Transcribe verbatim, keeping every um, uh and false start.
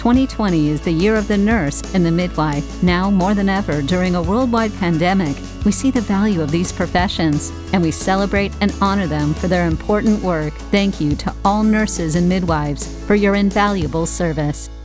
twenty twenty is the year of the nurse and the midwife. Now more than ever, during a worldwide pandemic, we see the value of these professions, and we celebrate and honor them for their important work. Thank you to all nurses and midwives for your invaluable service.